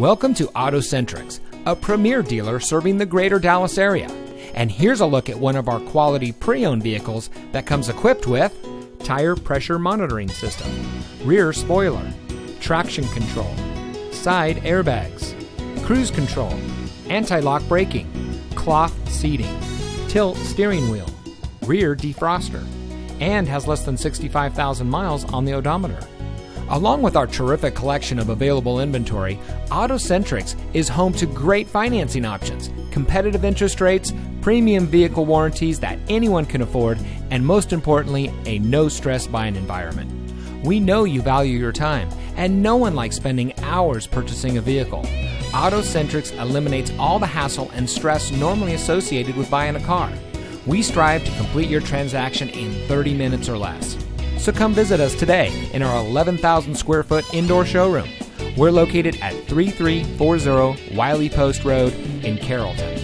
Welcome to AutoCentrix, a premier dealer serving the greater Dallas area. And here's a look at one of our quality pre-owned vehicles that comes equipped with tire pressure monitoring system, rear spoiler, traction control, side airbags, cruise control, anti-lock braking, cloth seating, tilt steering wheel, rear defroster, and has less than 65,000 miles on the odometer. Along with our terrific collection of available inventory, AutoCentrix is home to great financing options, competitive interest rates, premium vehicle warranties that anyone can afford, and most importantly, a no-stress buying environment. We know you value your time, and no one likes spending hours purchasing a vehicle. AutoCentrix eliminates all the hassle and stress normally associated with buying a car. We strive to complete your transaction in 30 minutes or less. So come visit us today in our 11,000 square foot indoor showroom. We're located at 3340 Wiley Post Road in Carrollton.